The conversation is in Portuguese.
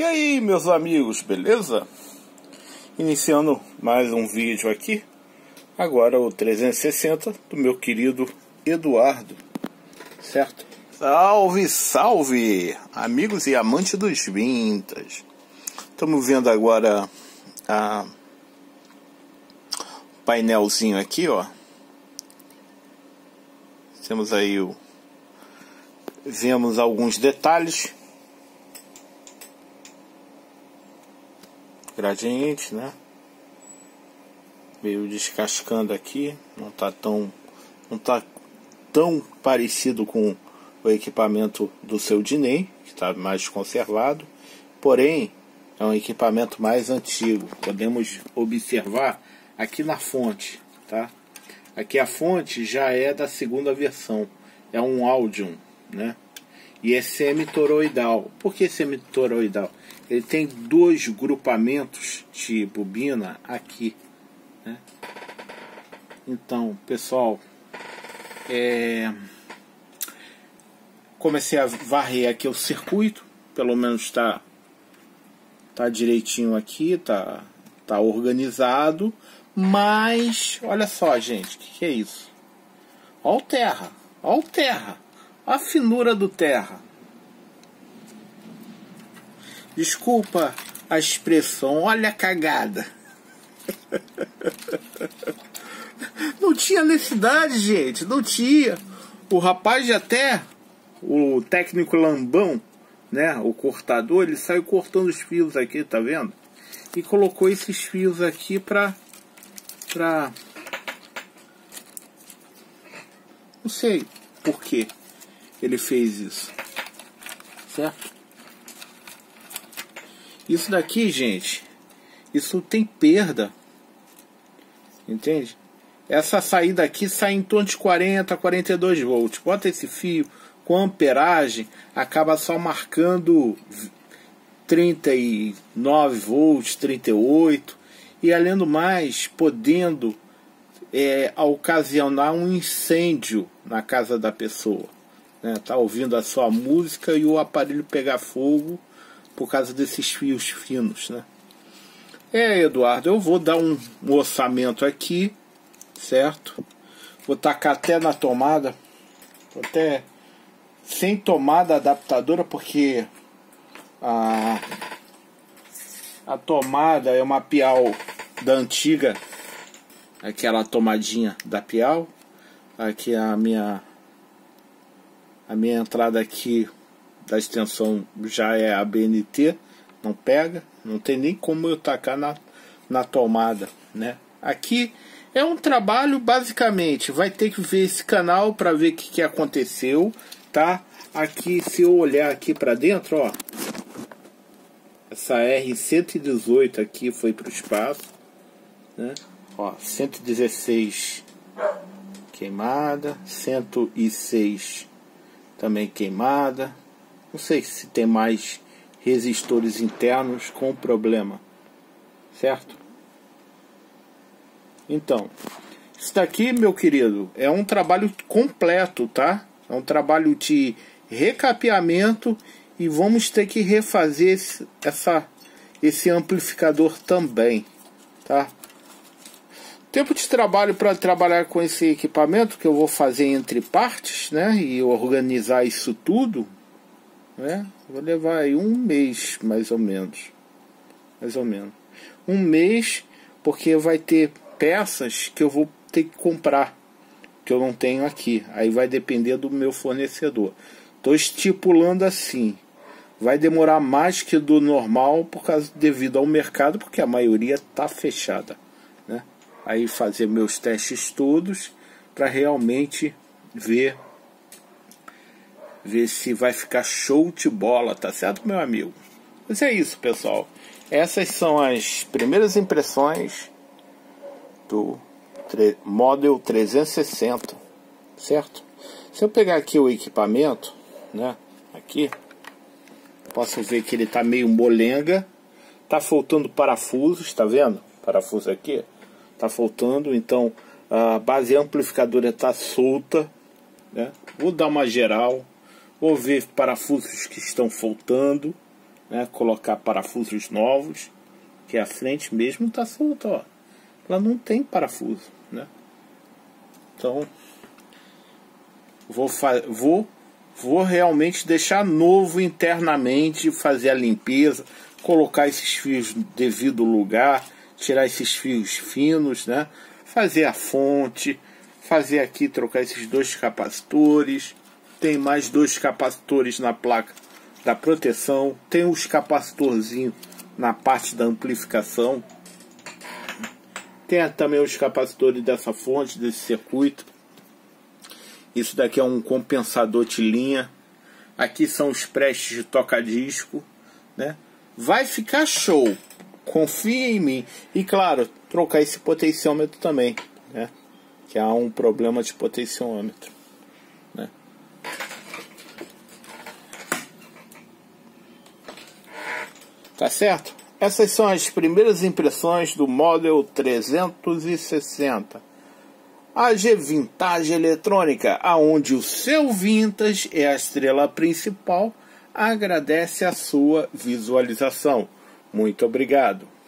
E aí, meus amigos, beleza? Iniciando mais um vídeo aqui, agora o 360 do meu querido Eduardo, certo? Salve, salve, amigos e amantes dos vintage! Estamos vendo agora a painelzinho aqui, ó. Temos aí o... Vemos alguns detalhes, gradiente, né? Meio descascando aqui, não tá tão parecido com o equipamento do seu Dinem, que está mais conservado, porém é um equipamento mais antigo. Podemos observar aqui na fonte, tá? Aqui a fonte já é da segunda versão, é um Audion, né? E é semitoroidal. Por que semitoroidal? Ele tem dois grupamentos de bobina aqui, né? Então, pessoal, comecei a varrer aqui o circuito, pelo menos tá direitinho aqui, tá organizado, mas olha só, gente, que é isso? Olha o terra, olha o terra, a finura do terra. Desculpa a expressão, olha a cagada. Não tinha necessidade, gente, não tinha. O rapaz, até o técnico lambão, né, o cortador, ele saiu cortando os fios aqui, tá vendo? E colocou esses fios aqui pra... Não sei por que ele fez isso, certo? Isso daqui, gente, isso tem perda, entende? Essa saída aqui sai em torno de 40, 42 volts. Bota esse fio com amperagem, acaba só marcando 39 volts, 38. E além do mais, podendo ocasionar um incêndio na casa da pessoa, né? Tá ouvindo a sua música e o aparelho pegar fogo por causa desses fios finos, né? Eduardo, eu vou dar um orçamento aqui, certo? Vou tacar até na tomada, até sem tomada adaptadora, porque a tomada é uma Piau da antiga, aquela tomadinha da Piau. Aqui a minha entrada aqui da extensão já é a BNT, não pega, não tem nem como eu tacar na tomada, né? Aqui é um trabalho, basicamente, vai ter que ver esse canal para ver o que aconteceu, tá? Aqui, se eu olhar aqui para dentro, ó, essa R118 aqui foi para o espaço, né? Ó, 116 queimada, 106 também queimada. Não sei se tem mais resistores internos com problema, certo? Então, isso daqui, meu querido, é um trabalho completo, tá? É um trabalho de recapeamento e vamos ter que refazer esse amplificador também, tá? Tempo de trabalho para trabalhar com esse equipamento, que eu vou fazer entre partes, né? E organizar isso tudo, né? Vou levar aí um mês, mais ou menos. Mais ou menos. Um mês, porque vai ter peças que eu vou ter que comprar, que eu não tenho aqui. Aí vai depender do meu fornecedor. Estou estipulando assim. Vai demorar mais que do normal, devido ao mercado, porque a maioria está fechada, né? Aí fazer meus testes todos, para realmente ver se vai ficar show de bola, tá certo, meu amigo? Mas é isso, pessoal. Essas são as primeiras impressões do Model 360, certo? Se eu pegar aqui o equipamento, né? Aqui, posso ver que ele tá meio molenga, tá faltando parafusos, tá vendo? Parafuso aqui tá faltando, então a base amplificadora tá solta, né? Vou dar uma geral. Vou ver parafusos que estão faltando, né? Colocar parafusos novos, que a frente mesmo está solta, ó. Ela não tem parafuso, né? Então vou realmente deixar novo internamente, fazer a limpeza, colocar esses fios no devido lugar, tirar esses fios finos, né? Fazer a fonte, fazer aqui, trocar esses dois capacitores. Tem mais dois capacitores na placa da proteção, tem os capacitorzinhos na parte da amplificação, tem também os capacitores dessa fonte, desse circuito. Isso daqui é um compensador de linha. Aqui são os prestes de toca-disco, né? Vai ficar show, confia em mim. E claro, trocar esse potenciômetro também, né? Que há um problema de potenciômetro, né? Tá certo? Essas são as primeiras impressões do Model 360. A G Vintage Eletrônica, aonde o seu vintage é a estrela principal, agradece a sua visualização. Muito obrigado.